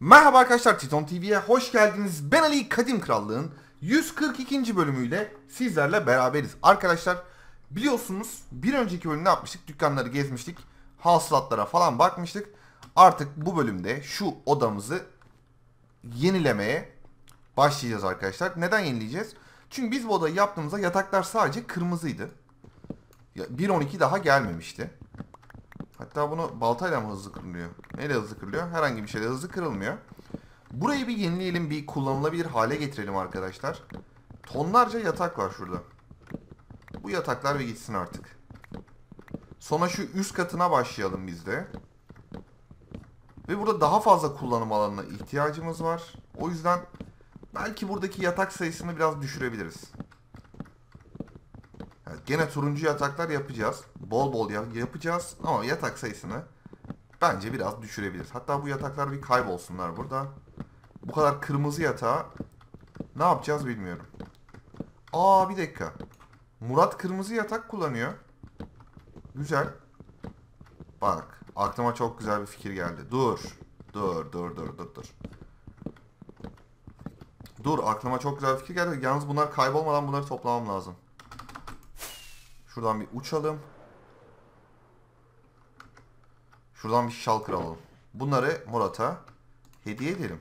Merhaba arkadaşlar, Triton TV'ye hoş geldiniz. Ben Ali Kadim Krallığı'nın 142. bölümüyle sizlerle beraberiz. Arkadaşlar biliyorsunuz bir önceki bölümde yapmıştık? Dükkanları gezmiştik. Hasılatlara falan bakmıştık. Artık bu bölümde şu odamızı yenilemeye başlayacağız arkadaşlar. Neden yenileyeceğiz? Çünkü biz bu odayı yaptığımızda yataklar sadece kırmızıydı. 1.12 daha gelmemişti. Hatta bunu baltayla mı hızlı kırılıyor? Neyle hızlı kırılıyor? Herhangi bir şeyle hızlı kırılmıyor. Burayı bir yenileyelim, bir kullanılabilir hale getirelim arkadaşlar. Tonlarca yatak var şurada. Bu yataklar bir gitsin artık. Sonra şu üst katına başlayalım biz de. Ve burada daha fazla kullanım alanına ihtiyacımız var. O yüzden belki buradaki yatak sayısını biraz düşürebiliriz. Yani gene turuncu yataklar yapacağız. Bol bol yapacağız ama yatak sayısını bence biraz düşürebiliriz. Hatta bu yataklar bir kaybolsunlar burada. Bu kadar kırmızı yatağı ne yapacağız bilmiyorum. Bir dakika. Murat kırmızı yatak kullanıyor. Güzel. Bak, aklıma çok güzel bir fikir geldi. Dur. Dur, aklıma çok güzel bir fikir geldi. Yalnız bunlar kaybolmadan bunları toplamam lazım. Şuradan bir uçalım. Şuradan bir şal kıralım. Bunları Murat'a hediye edelim.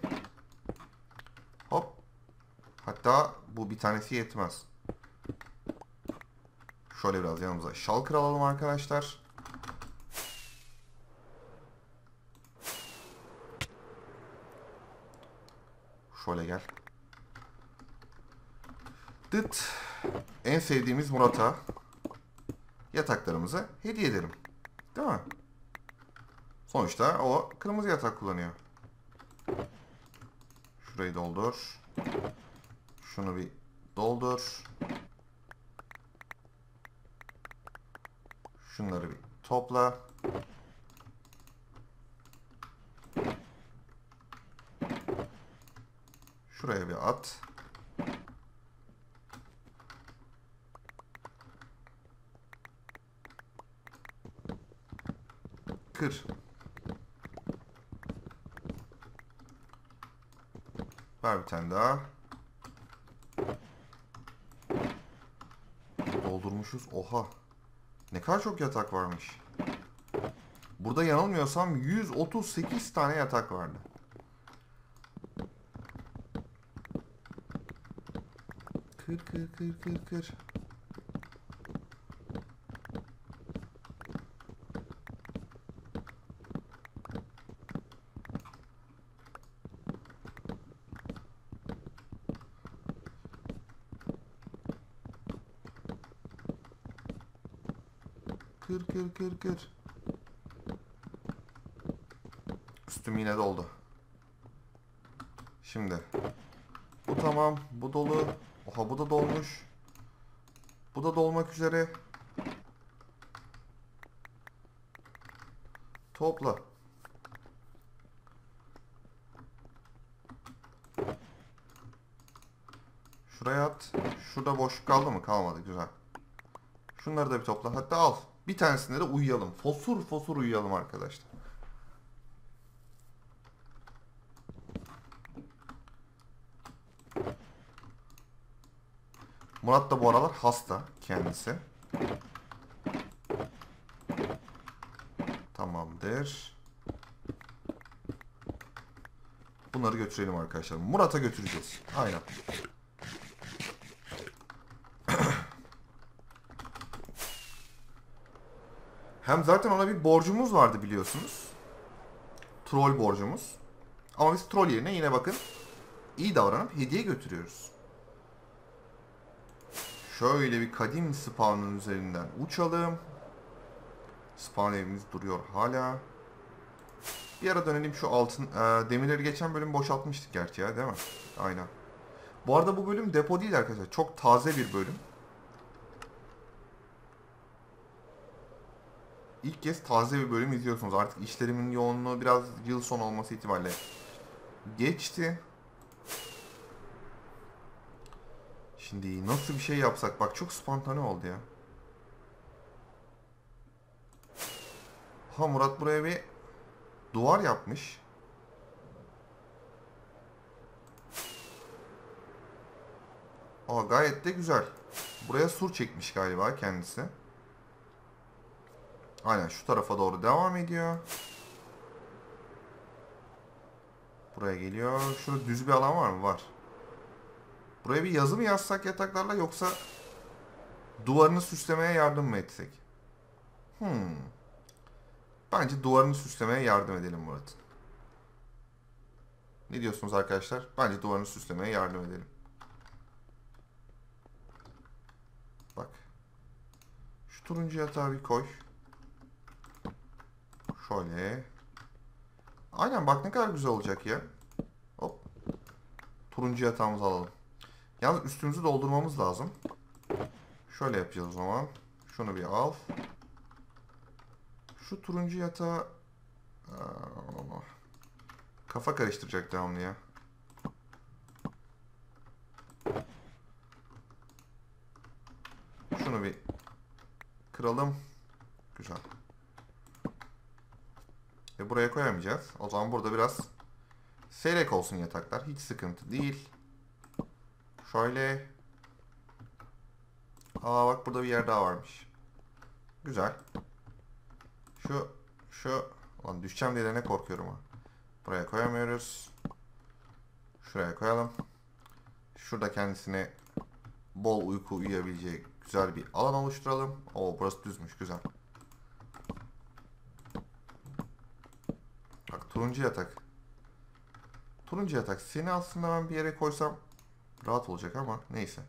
Hop. Hatta bu bir tanesi yetmez. Şöyle biraz yanımıza şal kıralım arkadaşlar. Şöyle gel. Dıt. En sevdiğimiz Murat'a yataklarımızı hediye edelim. Değil mi? Sonuçta o kırmızı yatak kullanıyor. Şurayı doldur. Şunu bir doldur. Şunları bir topla. Şuraya bir at. Kır. Ver bir tane daha. Doldurmuşuz. Oha. Ne kadar çok yatak varmış. Burada yanılmıyorsam 138 tane yatak vardı. Kır kır kır kır kır. Kır kır kır kır. Üstüm yine doldu. Şimdi bu tamam, bu dolu. Oha, bu da dolmuş. Bu da dolmak üzere. Topla. Şuraya at. Şurada boşluk kaldı mı? Kalmadı, güzel. Şunları da bir topla. Hatta al. Bir tanesinde de uyuyalım. Fosur fosur uyuyalım arkadaşlar. Murat da bu aralar hasta kendisi. Tamamdır. Bunları götürelim arkadaşlar. Murat'a götüreceğiz. Aynen. Hem zaten ona bir borcumuz vardı biliyorsunuz. Troll borcumuz. Ama biz troll yerine yine bakın iyi davranıp hediye götürüyoruz. Şöyle bir kadim spawn'ın üzerinden uçalım. Spawn evimiz duruyor hala. Bir ara dönelim şu altın. Demirleri geçen bölüm boşaltmıştık gerçi ya, değil mi? Aynen. Bu arada bu bölüm depo değil arkadaşlar. Çok taze bir bölüm. İlk kez taze bir bölüm izliyorsunuz. Artık işlerimin yoğunluğu biraz yıl sonu olması itibariyle geçti. Şimdi nasıl bir şey yapsak? Bak çok spontane oldu ya. Ha, Murat buraya bir duvar yapmış. Aa, gayet de güzel. Buraya sur çekmiş galiba kendisi. Aynen şu tarafa doğru devam ediyor. Buraya geliyor. Şurada düz bir alan var mı? Var. Buraya bir yazı mı yazsak yataklarla, yoksa duvarını süslemeye yardım mı etsek? Bence duvarını süslemeye yardım edelim Murat'ın. Ne diyorsunuz arkadaşlar? Bence duvarını süslemeye yardım edelim. Bak. Şu turuncu yatağı bir koy. Şöyle. Aynen bak, ne kadar güzel olacak ya. Hop. Turuncu yatağımızı alalım. Yalnız üstümüzü doldurmamız lazım. Şöyle yapacağız o zaman. Şunu bir al. Şu turuncu yatağı... Kafa karıştıracak devamlı ya. Şunu bir kıralım. Güzel. Buraya koyamayacağız. O zaman burada biraz seyrek olsun yataklar. Hiç sıkıntı değil. Şöyle. Aa bak, burada bir yer daha varmış. Güzel. Şu. Lan düşeceğim diye ne korkuyorum ha. Buraya koyamıyoruz. Şuraya koyalım. Şurada kendisine bol uyku uyuyabileceği güzel bir alan oluşturalım. Oo, burası düzmüş. Güzel. Bak, turuncu yatak. Turuncu yatak. Seni aslında ben bir yere koysam rahat olacak ama neyse.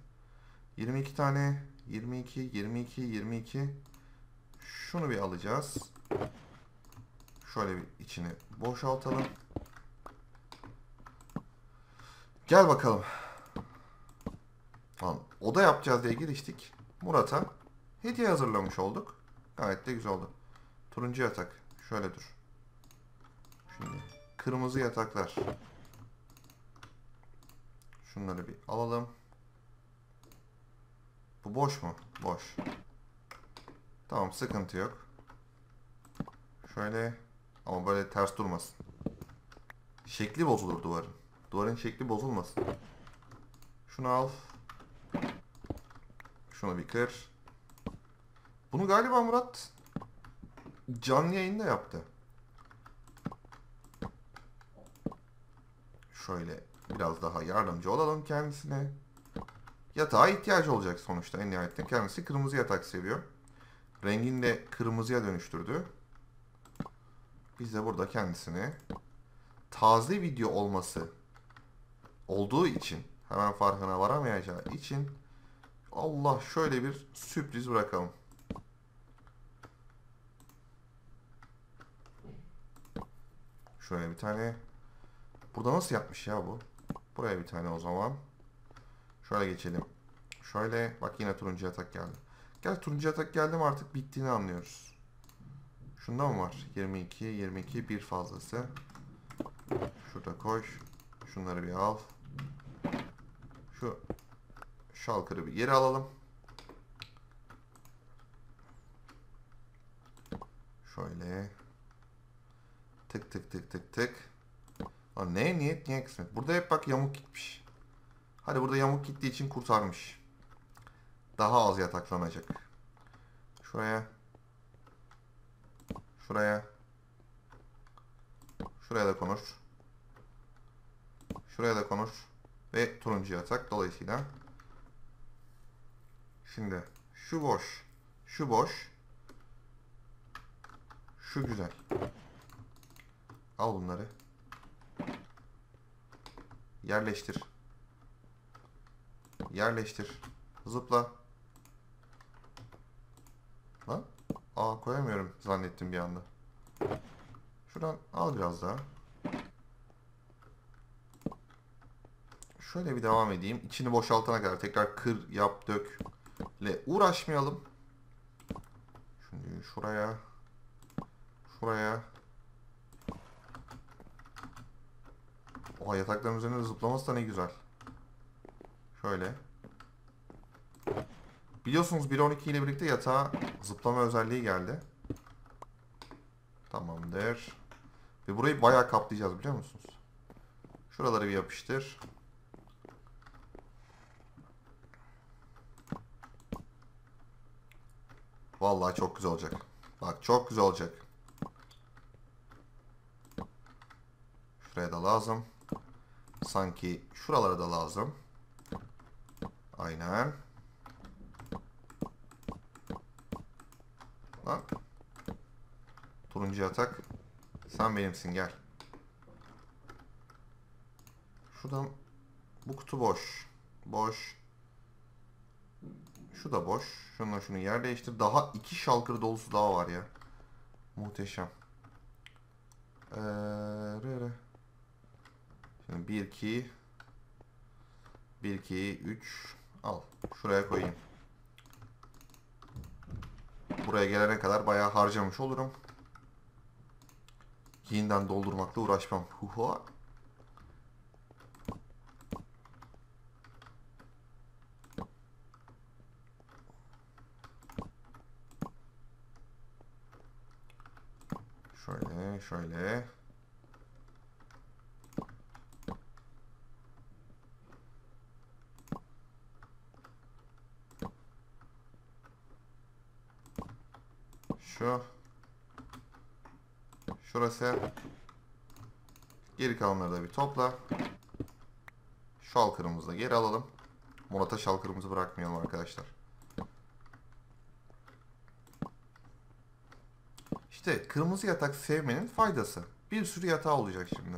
22 tane. 22, 22, 22. Şunu bir alacağız. Şöyle bir içini boşaltalım. Gel bakalım. Lan, oda yapacağız diye giriştik. Murat'a hediye hazırlamış olduk. Gayet de güzel oldu. Turuncu yatak. Şöyle dur. Şimdi kırmızı yataklar. Şunları bir alalım. Bu boş mu? Boş. Tamam, sıkıntı yok. Şöyle, ama böyle ters durmasın. Şekli bozulur duvarın. Duvarın şekli bozulmasın. Şunu al. Şunu bir kır. Bunu galiba Murat canlı yayında yaptı. Şöyle biraz daha yardımcı olalım kendisine. Yatağa ihtiyacı olacak sonuçta en nihayetinde. Kendisi kırmızı yatak seviyor. Rengini de kırmızıya dönüştürdü. Biz de burada kendisini taze video olduğu için, hemen farkına varamayacağı için şöyle bir sürpriz bırakalım. Şöyle bir tane. Burada nasıl yapmış ya bu? Buraya bir tane o zaman. Şöyle geçelim. Şöyle bak, yine turuncu yatak geldi. Gel, turuncu yatak geldi mi artık bittiğini anlıyoruz. Şunda mı var? 22, 22, bir fazlası. Şurada koy. Şunları bir al. Şu şalkırı bir geri alalım. Şöyle. Tık tık tık tık tık. Lan ne? Niyet niye kısmet? Burada hep bak yamuk gitmiş. Hadi burada yamuk gittiği için kurtarmış. Daha az yataklanacak. Şuraya. Şuraya. Şuraya da konur. Şuraya da konur. Ve turuncu yatak. Dolayısıyla. Şimdi. Şu boş. Şu boş. Şu güzel. Al bunları. Yerleştir. Yerleştir. Zıpla. Lan. Aa, koyamıyorum zannettim bir anda. Şuradan al biraz daha. Şöyle bir devam edeyim. İçini boşaltana kadar tekrar kır, yap, dök ile uğraşmayalım. Şimdi şuraya. Şuraya. Oha, yatakların üzerinde zıplaması da ne güzel. Şöyle. Biliyorsunuz 1.12 ile birlikte yatağa zıplama özelliği geldi. Tamamdır. Ve burayı bayağı kaplayacağız, biliyor musunuz? Şuraları bir yapıştır. Vallahi çok güzel olacak. Bak çok güzel olacak. Şuraya da lazım. Sanki şuralara da lazım. Aynen. Lan. Turuncu yatak. Sen benimsin, gel. Şuradan bu kutu boş. Boş. Şu da boş. Şununla şunu yer değiştir. Daha iki şalkır dolusu daha var ya. Muhteşem. Şimdi 1, 2, 3. Al. Şuraya koyayım. Buraya gelene kadar bayağı harcamış olurum. Yeniden doldurmakla uğraşmam. Huha. Şöyle, şöyle. Şu. Şurası. Geri kalanları da bir topla. Şalkırımızı da geri alalım. Murat'a şalkırımızı bırakmayalım arkadaşlar. İşte kırmızı yatak sevmenin faydası. Bir sürü yatağı olacak şimdi.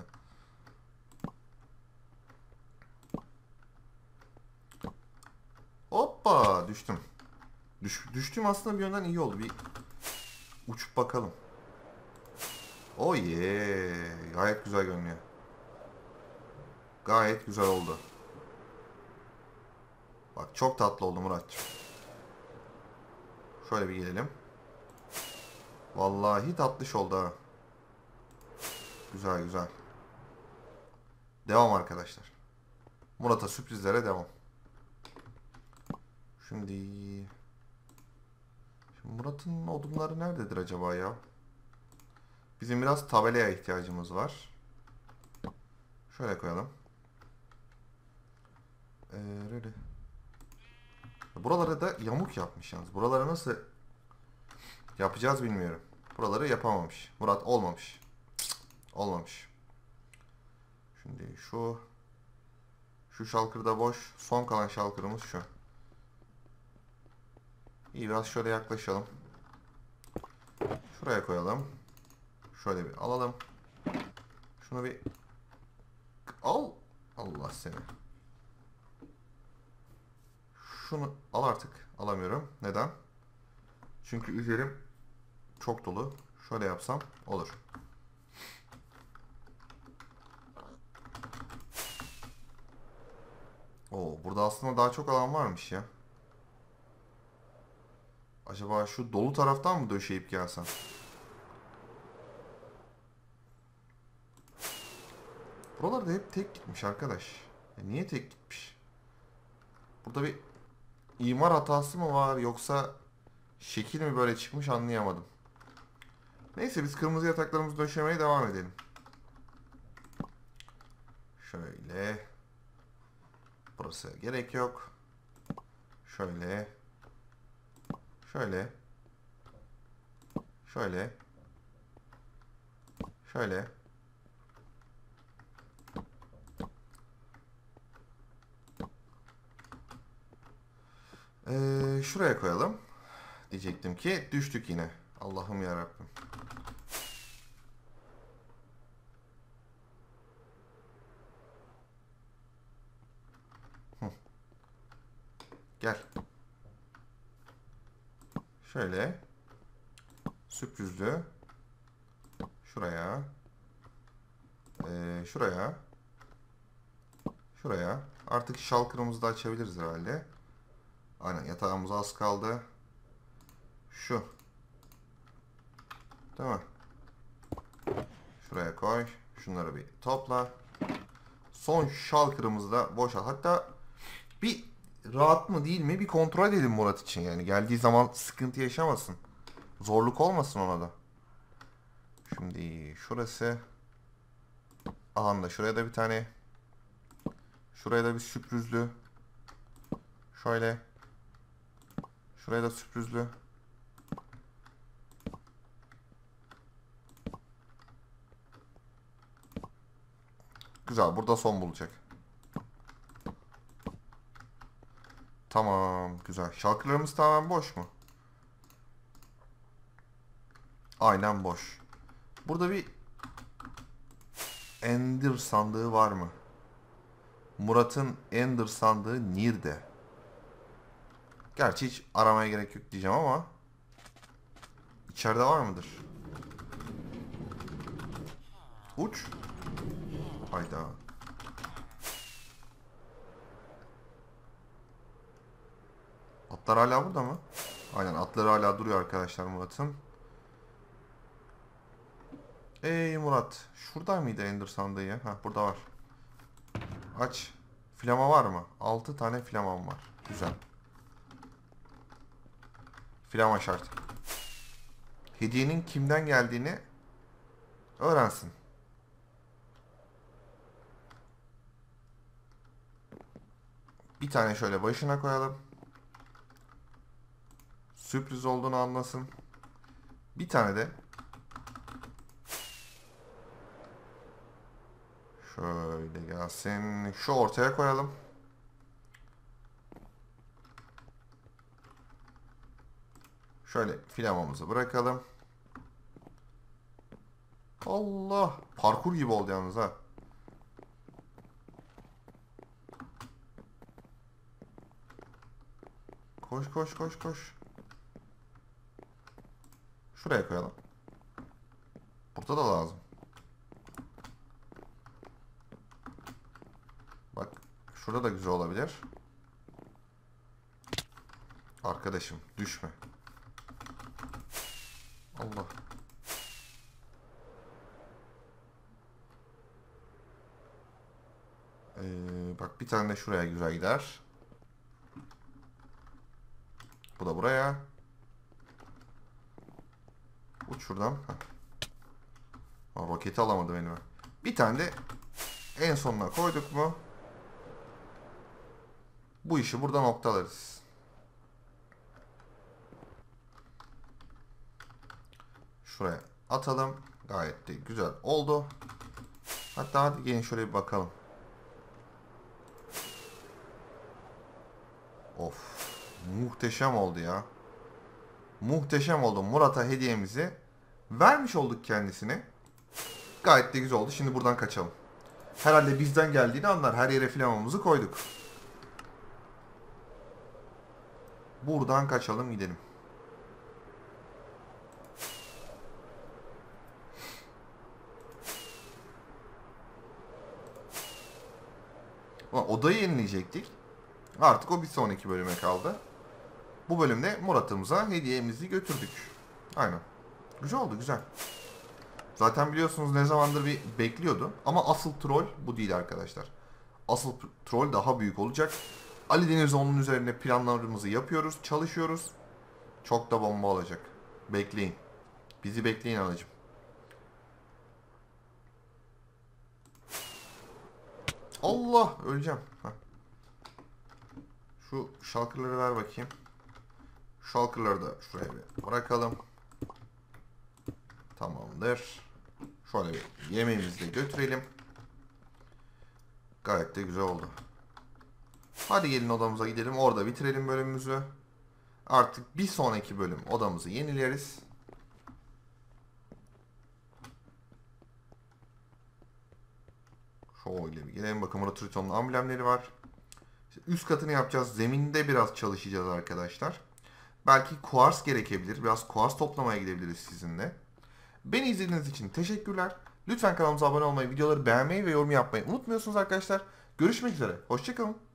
Hoppa düştüm. Düştüm aslında bir yönden iyi oldu. Bir uçup bakalım. Oh yeah. Gayet güzel görünüyor. Gayet güzel oldu. Bak çok tatlı oldu Muratcığım. Şöyle bir gelelim. Vallahi tatlış oldu ha. Güzel güzel. Devam arkadaşlar. Murat'a sürprizlere devam. Şimdi Murat'ın odunları nerededir acaba ya? Bizim biraz tabelaya ihtiyacımız var. Şöyle koyalım. Buralara da yamuk yapmış yalnız. Buraları nasıl yapacağız bilmiyorum. Buraları yapamamış. Murat olmamış. Olmamış. Şimdi şu şalkır da boş. Son kalan şalkırımız şu. İyi, biraz şöyle yaklaşalım. Şuraya koyalım. Şöyle bir alalım. Şunu bir al. Allah seni. Şunu al artık. Alamıyorum. Neden? Çünkü üzerim çok dolu. Şöyle yapsam olur. Oo, burada aslında daha çok alan varmış ya. Acaba şu dolu taraftan mı döşeyip gelsem? Buralarda hep tek gitmiş arkadaş. Ya niye tek gitmiş? Burada bir imar hatası mı var yoksa şekil mi böyle çıkmış anlayamadım. Neyse biz kırmızı yataklarımızı döşemeye devam edelim. Şöyle. Burası gerek yok. Şöyle. Şöyle. Şöyle. Şöyle. Şuraya koyalım. Diyecektim ki düştük yine. Allah'ım yarabbim. Gel. Şöyle. Sürprizli. Şuraya. Şuraya. Şuraya. Artık şalkırımızı da açabiliriz herhalde. Aynen, yatağımız az kaldı. Şu. Değil mi? Şuraya koy. Şunları bir topla. Son şalkırımızı da boşalt. Hatta bir rahat mı değil mi bir kontrol edelim Murat için. Yani geldiği zaman sıkıntı yaşamasın. Zorluk olmasın ona da. Şimdi şurası. Aha da şuraya da bir tane. Şuraya da bir sürprizli. Şöyle. Şuraya da sürprizli. Güzel. Burada son bulacak. Tamam. Güzel. Şarkılarımız tamamen boş mu? Aynen boş. Burada bir Ender sandığı var mı? Murat'ın Ender sandığı nerede? Gerçi hiç aramaya gerek yok diyeceğim ama içeride var mıdır? Uç. Hayda. Atlar hala burada mı? Aynen, atlar hala duruyor arkadaşlar Murat'ın. Ey Murat, şurada mıydı Ender sandığı ya? Ha, burada var. Aç. Flama var mı? 6 tane flamam var. Güzel. Flama şart. Hediyenin kimden geldiğini öğrensin. Bir tane şöyle başına koyalım. Sürpriz olduğunu anlasın. Bir tane de şöyle gelsin. Şu ortaya koyalım. Şöyle filamamızı bırakalım. Allah! Parkur gibi oldu yalnız ha. Koş koş koş koş. Şuraya koyalım. Burada da lazım. Bak şurada da güzel olabilir. Arkadaşım düşme. Allah. Bak bir tane de şuraya güzel gider. Bu da buraya. Uç şuradan. Aa, roketi alamadım elime. Bir tane de en sonuna koyduk mu? Bu işi burada noktalarız. Şuraya atalım. Gayet de güzel oldu. Hatta hadi gelin şöyle bir bakalım. Of. Muhteşem oldu ya. Muhteşem oldu. Murat'a hediyemizi vermiş olduk kendisine. Gayet de güzel oldu. Şimdi buradan kaçalım. Herhalde bizden geldiğini anlar. Her yere flamamızı koyduk. Buradan kaçalım gidelim. Odayı yenileyecektik. Artık o bir sonraki bölüme kaldı. Bu bölümde Murat'ımıza hediyemizi götürdük. Aynen. Güzel oldu, güzel. Zaten biliyorsunuz ne zamandır bir bekliyordu. Ama asıl troll bu değil arkadaşlar. Asıl troll daha büyük olacak. Ali Deniz'e onun üzerine planlarımızı yapıyoruz. Çalışıyoruz. Çok da bomba olacak. Bekleyin. Bizi bekleyin anacığım. Allah! Öleceğim. Heh. Şu şalkırları ver bakayım. Şalkırları da şuraya bir bırakalım. Tamamdır. Şöyle bir yemeğimizi de götürelim. Gayet de güzel oldu. Hadi gelin odamıza gidelim. Orada bitirelim bölümümüzü. Artık bir sonraki bölüm odamızı yenileriz. Şöyle bir gelelim. Bakın burada Triton'un amblemleri var. Üst katını yapacağız. Zeminde biraz çalışacağız arkadaşlar. Belki kuars gerekebilir. Biraz kuars toplamaya gidebiliriz sizinle. Beni izlediğiniz için teşekkürler. Lütfen kanalımıza abone olmayı, videoları beğenmeyi ve yorum yapmayı unutmuyorsunuz arkadaşlar. Görüşmek üzere. Hoşçakalın.